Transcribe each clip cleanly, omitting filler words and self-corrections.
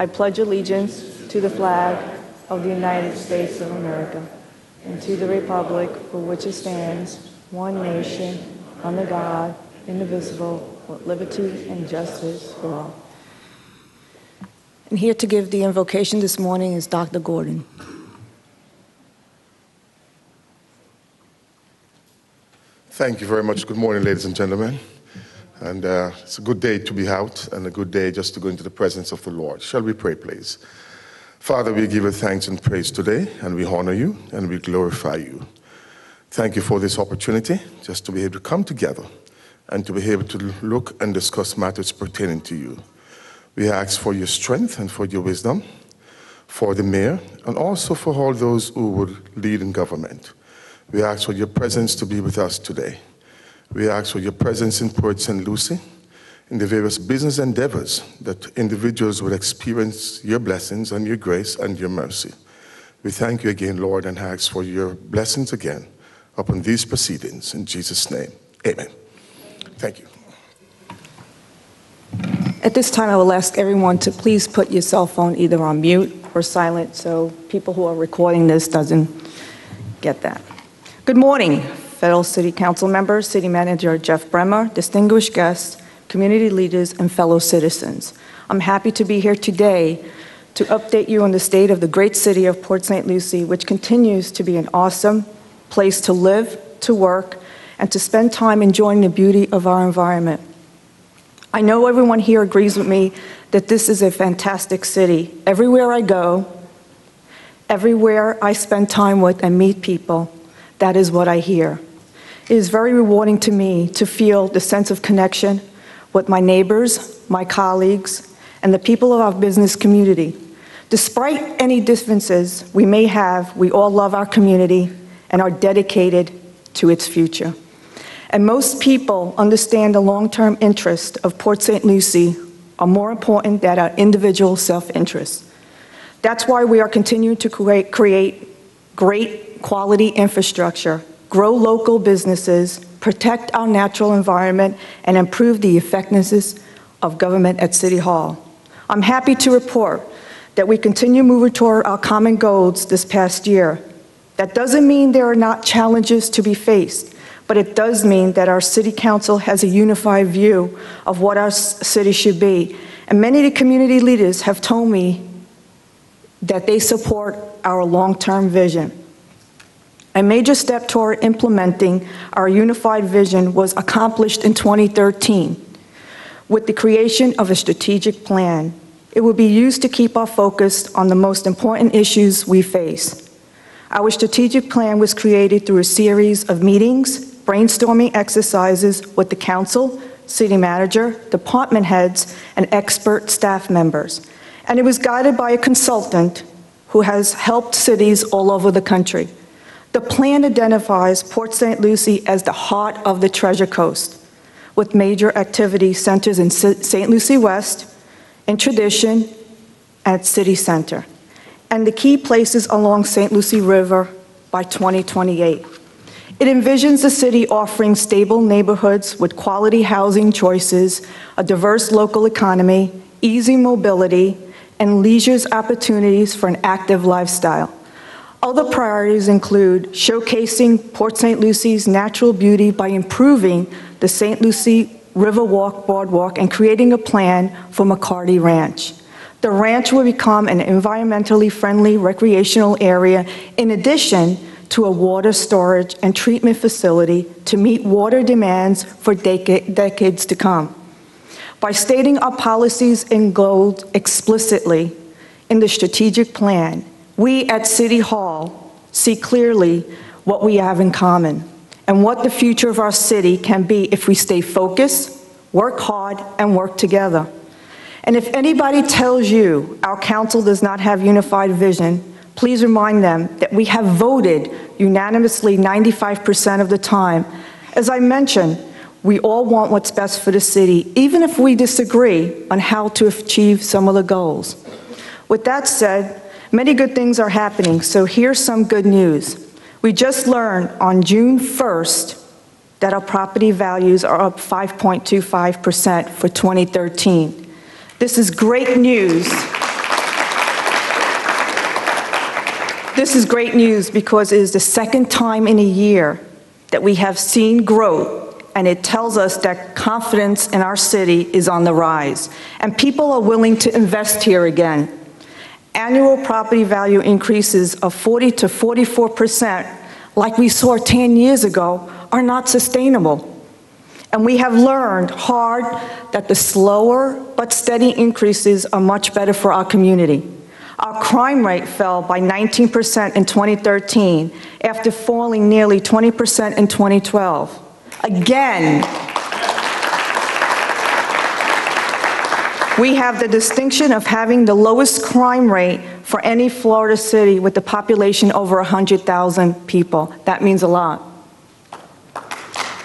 I pledge allegiance to the flag of the United States of America and to the republic for which it stands, one nation, under God, indivisible, with liberty and justice for all. And here to give the invocation this morning is Dr. Gordon. Thank you very much. Good morning, ladies and gentlemen. And it's a good day to be out and a good day just to go into the presence of the Lord. Shall we pray, please? Father, we give you thanks and praise today, and we honor you and we glorify you. Thank you for this opportunity just to be able to come together and to be able to look and discuss matters pertaining to you. We ask for your strength and for your wisdom, for the mayor, and also for all those who would lead in government. We ask for your presence to be with us today. We ask for your presence in Port St. Lucie, in the various business endeavors that individuals will experience your blessings and your grace and your mercy. We thank you again, Lord, and ask for your blessings again upon these proceedings. In Jesus' name, amen. Thank you. At this time, I will ask everyone to please put your cell phone either on mute or silent so people who are recording this doesn't get that. Good morning, Federal City Council members, City Manager Jeff Bremer, distinguished guests, community leaders, and fellow citizens. I'm happy to be here today to update you on the state of the great city of Port St. Lucie, which continues to be an awesome place to live, to work, and to spend time enjoying the beauty of our environment. I know everyone here agrees with me that this is a fantastic city. Everywhere I go, everywhere I spend time with and meet people, that is what I hear. It is very rewarding to me to feel the sense of connection with my neighbors, my colleagues, and the people of our business community. Despite any differences we may have, we all love our community and are dedicated to its future. And most people understand the long-term interests of Port St. Lucie are more important than our individual self-interest. That's why we are continuing to create great quality infrastructure, grow local businesses, protect our natural environment, and improve the effectiveness of government at City Hall. I'm happy to report that we continue moving toward our common goals this past year. That doesn't mean there are not challenges to be faced, but it does mean that our City Council has a unified view of what our city should be. And many of the community leaders have told me that they support our long-term vision. A major step toward implementing our unified vision was accomplished in 2013 with the creation of a strategic plan. It will be used to keep our focus on the most important issues we face. Our strategic plan was created through a series of meetings, brainstorming exercises with the council, city manager, department heads, and expert staff members. And it was guided by a consultant who has helped cities all over the country. The plan identifies Port St. Lucie as the heart of the Treasure Coast, with major activity centers in St. Lucie West, in Tradition, and City Center, and the key places along St. Lucie River by 2028. It envisions the city offering stable neighborhoods with quality housing choices, a diverse local economy, easy mobility, and leisure opportunities for an active lifestyle. Other priorities include showcasing Port St. Lucie's natural beauty by improving the St. Lucie Riverwalk boardwalk and creating a plan for McCarty Ranch. The ranch will become an environmentally friendly recreational area in addition to a water storage and treatment facility to meet water demands for decades to come. By stating our policies and goals explicitly in the strategic plan, we at City Hall see clearly what we have in common and what the future of our city can be if we stay focused, work hard, and work together. And if anybody tells you our council does not have unified vision, please remind them that we have voted unanimously 95% of the time. As I mentioned, we all want what's best for the city, even if we disagree on how to achieve some of the goals. With that said, many good things are happening, so here's some good news. We just learned on June 1st that our property values are up 5.25% for 2013. This is great news This is great news because it is the second time in a year that we have seen growth, and it tells us that confidence in our city is on the rise, and people are willing to invest here again. Annual property value increases of 40 to 44%, like we saw 10 years ago, are not sustainable. And we have learned hard that the slower but steady increases are much better for our community. Our crime rate fell by 19% in 2013 after falling nearly 20% in 2012. Again, we have the distinction of having the lowest crime rate for any Florida city with the population over 100,000 people. That means a lot.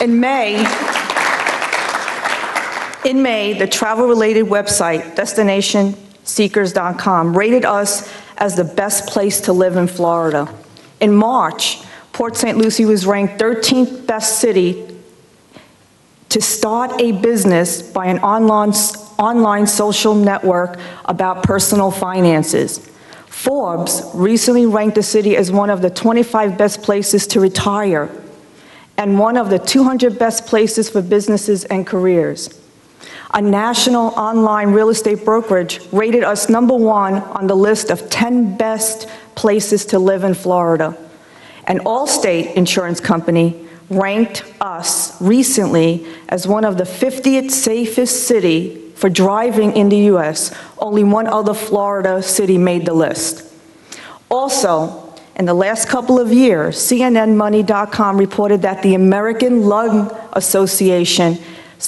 In May, the travel-related website, DestinationSeekers.com, rated us as the best place to live in Florida. In March, Port St. Lucie was ranked 13th best city to start a business by an online social network about personal finances. Forbes recently ranked the city as one of the 25 best places to retire and one of the 200 best places for businesses and careers. A national online real estate brokerage rated us #1 on the list of 10 best places to live in Florida. An Allstate insurance company ranked us recently as one of the 50th safest city for driving in the US. Only one other Florida city made the list. Also, in the last couple of years, CNNMoney.com reported that the American Lung Association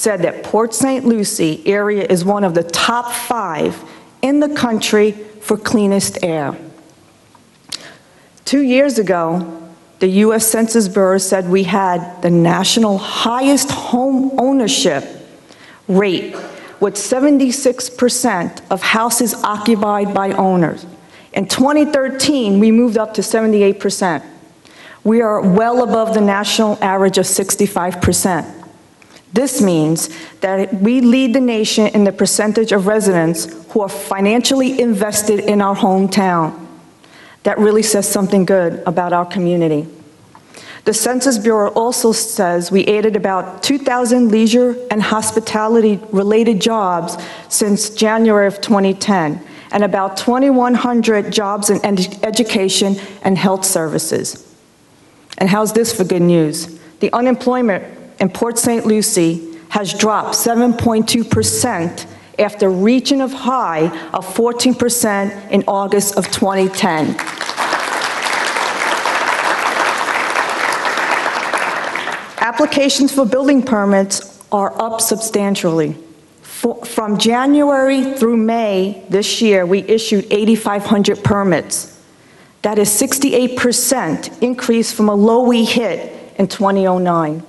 said that Port St. Lucie area is one of the top 5 in the country for cleanest air. 2 years ago, the US Census Bureau said we had the national highest home ownership rate, with 76% of houses occupied by owners. In 2013, we moved up to 78%. We are well above the national average of 65%. This means that we lead the nation in the percentage of residents who are financially invested in our hometown. That really says something good about our community. The Census Bureau also says we added about 2,000 leisure and hospitality-related jobs since January of 2010, and about 2,100 jobs in education and health services. And how's this for good news? The unemployment in Port St. Lucie has dropped 7.2% after reaching a high of 14% in August of 2010. Applications for building permits are up substantially. From January through May this year, we issued 8,500 permits. That is 68% increase from a low we hit in 2009.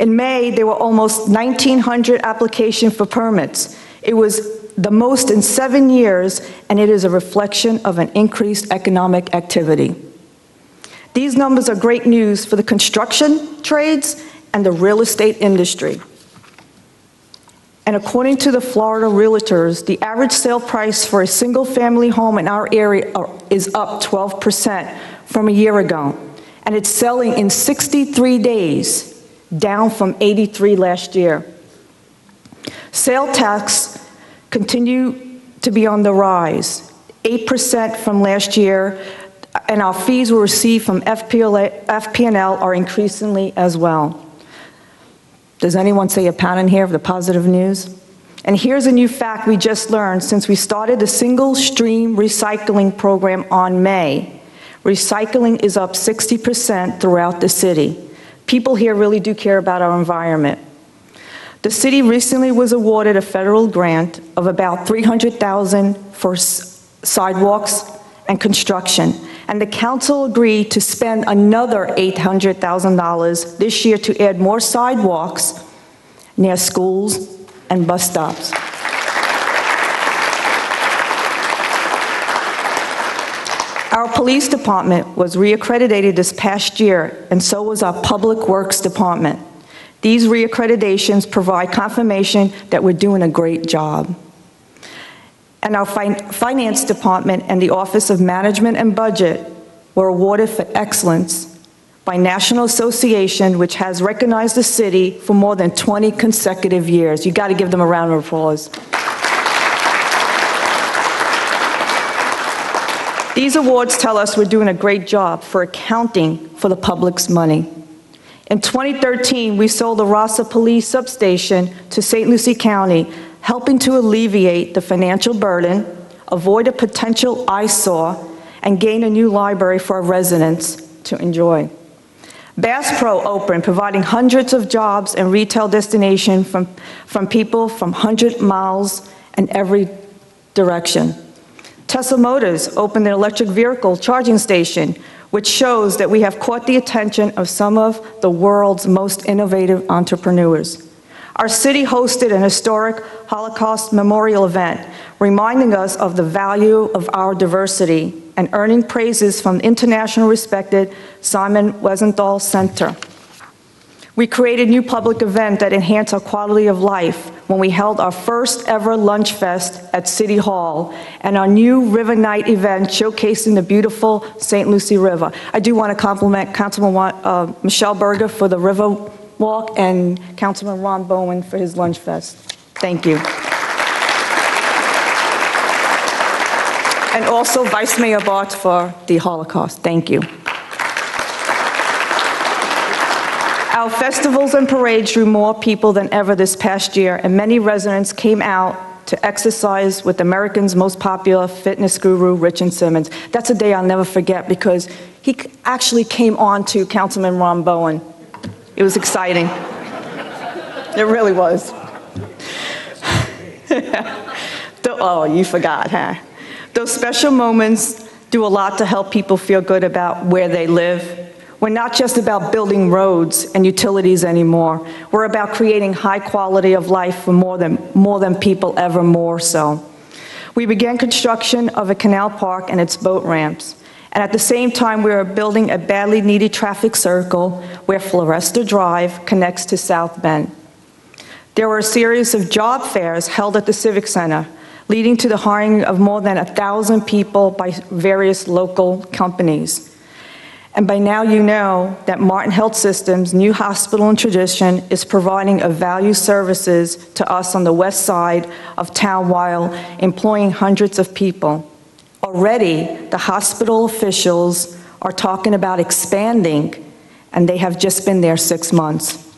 In May, there were almost 1,900 applications for permits. It was the most in 7 years, and it is a reflection of an increased economic activity. These numbers are great news for the construction trades and the real estate industry. And according to the Florida Realtors, the average sale price for a single-family home in our area is up 12% from a year ago, and it's selling in 63 days, down from 83 last year. Sale tax continue to be on the rise, 8% from last year, and our fees we receive from FPL are increasingly as well. Does anyone see a pattern here of the positive news? And here's a new fact we just learned since we started the single stream recycling program on May. Recycling is up 60% throughout the city. People here really do care about our environment. The city recently was awarded a federal grant of about $300,000 for sidewalks and construction, and the council agreed to spend another $800,000 this year to add more sidewalks near schools and bus stops. Our police department was reaccredited this past year, and so was our public works department. These reaccreditations provide confirmation that we're doing a great job. And our finance department and the Office of Management and Budget were awarded for excellence by National Association, which has recognized the city for more than 20 consecutive years. You got to give them a round of applause. These awards tell us we're doing a great job for accounting for the public's money. In 2013, we sold the Rossa Police substation to St. Lucie County, helping to alleviate the financial burden, avoid a potential eyesore, and gain a new library for our residents to enjoy. Bass Pro opened, providing hundreds of jobs and retail destination from people from 100 miles in every direction. Tesla Motors opened an electric vehicle charging station, which shows that we have caught the attention of some of the world's most innovative entrepreneurs. Our city hosted an historic Holocaust memorial event, reminding us of the value of our diversity and earning praises from internationally respected Simon Wiesenthal Center. We created new public events that enhance our quality of life when we held our first ever lunch fest at City Hall and our new River Night event showcasing the beautiful St. Lucie River. I do want to compliment Councilman Michelle Berger for the River Walk and Councilman Ron Bowen for his lunch fest. Thank you. And also Vice Mayor Bart for the Holocaust. Thank you. Our festivals and parades drew more people than ever this past year, and many residents came out to exercise with America's most popular fitness guru, Richard Simmons. That's a day I'll never forget because he actually came on to Councilman Ron Bowen. It was exciting. It really was. Oh, you forgot, huh? Those special moments do a lot to help people feel good about where they live. We're not just about building roads and utilities anymore. We're about creating high quality of life for more than people ever more so. We began construction of a canal park and its boat ramps. And at the same time, we are building a badly needed traffic circle where Floresta Drive connects to South Bend. There were a series of job fairs held at the Civic Center, leading to the hiring of more than 1,000 people by various local companies. And by now you know that Martin Health Systems' new hospital in Tradition is providing a value services to us on the west side of town while employing hundreds of people. Already, the hospital officials are talking about expanding, and they have just been there 6 months.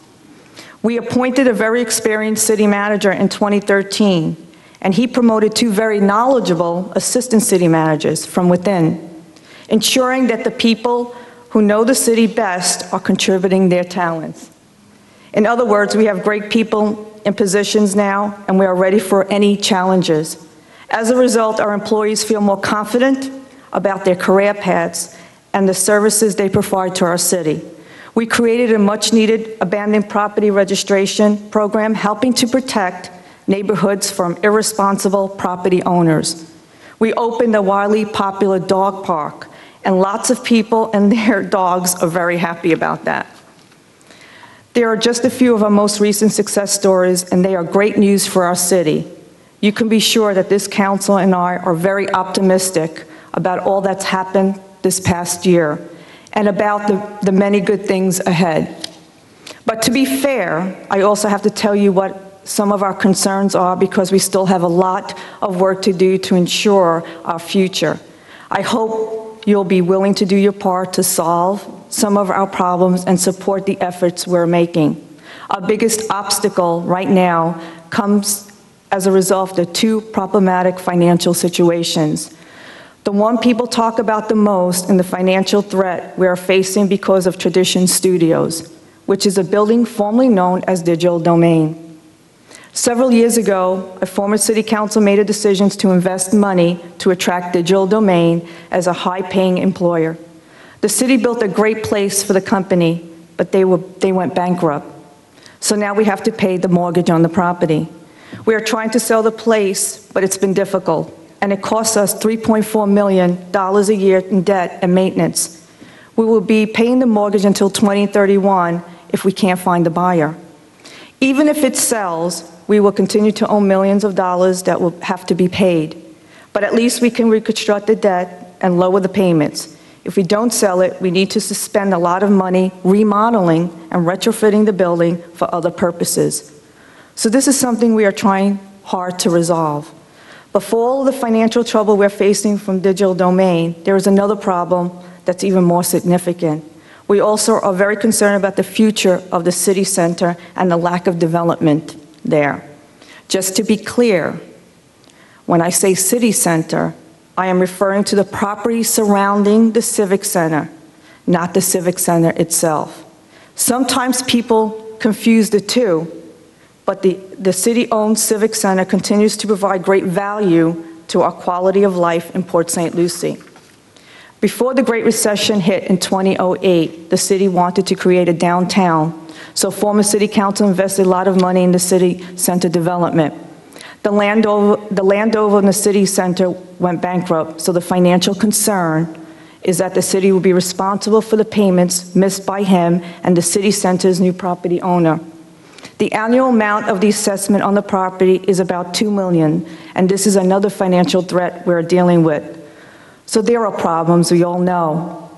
We appointed a very experienced city manager in 2013, and he promoted 2 very knowledgeable assistant city managers from within, ensuring that the people who know the city best are contributing their talents. In other words, we have great people in positions now, and we are ready for any challenges. As a result, our employees feel more confident about their career paths and the services they provide to our city. We created a much-needed abandoned property registration program, helping to protect neighborhoods from irresponsible property owners. We opened a widely popular dog park, and lots of people and their dogs are very happy about that. There are just a few of our most recent success stories, and they are great news for our city. You can be sure that this council and I are very optimistic about all that's happened this past year and about the many good things ahead. But to be fair, I also have to tell you what some of our concerns are because we still have a lot of work to do to ensure our future. I hope you'll be willing to do your part to solve some of our problems and support the efforts we're making. Our biggest obstacle right now comes as a result of the 2 problematic financial situations. The one people talk about the most and the financial threat we are facing because of Tradition Studios, which is a building formerly known as Digital Domain. Several years ago, a former city council made a decision to invest money to attract Digital Domain as a high-paying employer. The city built a great place for the company, but they went bankrupt. So now we have to pay the mortgage on the property. We are trying to sell the place, but it's been difficult, and it costs us $3.4 million a year in debt and maintenance. We will be paying the mortgage until 2031 if we can't find the buyer. Even if it sells, we will continue to owe millions of dollars that will have to be paid. But at least we can reconstruct the debt and lower the payments. If we don't sell it, we need to spend a lot of money remodeling and retrofitting the building for other purposes. So this is something we are trying hard to resolve. But for all the financial trouble we're facing from Digital Domain, there is another problem that's even more significant. We also are very concerned about the future of the City Center and the lack of development there. Just to be clear, when I say City Center, I am referring to the property surrounding the Civic Center, not the Civic Center itself. Sometimes people confuse the two, but the city-owned Civic Center continues to provide great value to our quality of life in Port St. Lucie. Before the Great Recession hit in 2008, the city wanted to create a downtown, so former City Council invested a lot of money in the City Center development. The land over in the City Center went bankrupt, so the financial concern is that the city will be responsible for the payments missed by him and the City Center's new property owner. The annual amount of the assessment on the property is about $2 million, and this is another financial threat we're dealing with. So there are problems, we all know,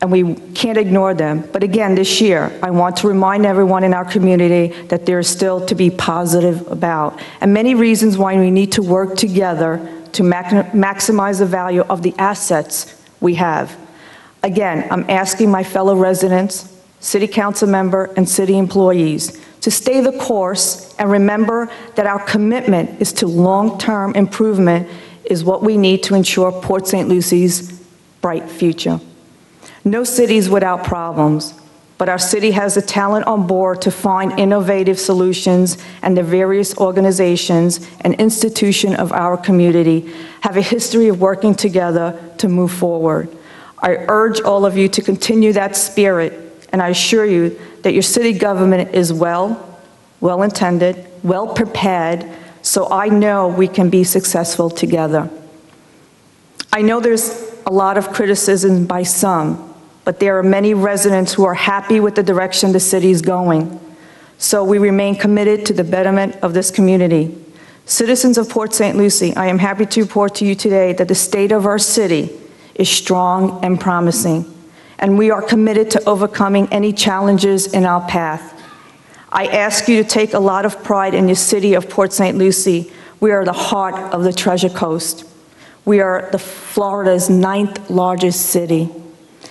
and we can't ignore them. But again, this year, I want to remind everyone in our community that there is still to be positive about, and many reasons why we need to work together to maximize the value of the assets we have. Again, I'm asking my fellow residents, City Council member, and city employees to stay the course and remember that our commitment is to long-term improvement is what we need to ensure Port St. Lucie's bright future. No city's without problems, but our city has the talent on board to find innovative solutions, and the various organizations and institutions of our community have a history of working together to move forward. I urge all of you to continue that spirit, and I assure you that your city government is well-intended, well-prepared, so I know we can be successful together. I know there's a lot of criticism by some, but there are many residents who are happy with the direction the city is going. So we remain committed to the betterment of this community. Citizens of Port St. Lucie, I am happy to report to you today that the state of our city is strong and promising, and we are committed to overcoming any challenges in our path. I ask you to take a lot of pride in your city of Port St. Lucie. We are the heart of the Treasure Coast. We are Florida's 9th largest city.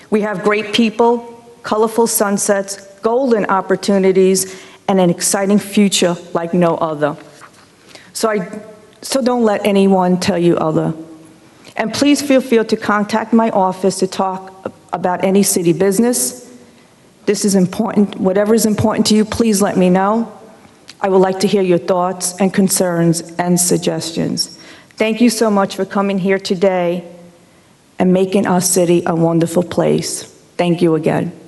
We have great people, colorful sunsets, golden opportunities, and an exciting future like no other. So don't let anyone tell you other. And please feel free to contact my office to talk about any city business. This is important. Whatever is important to you, please let me know. I would like to hear your thoughts and concerns and suggestions. Thank you so much for coming here today and making our city a wonderful place. Thank you again.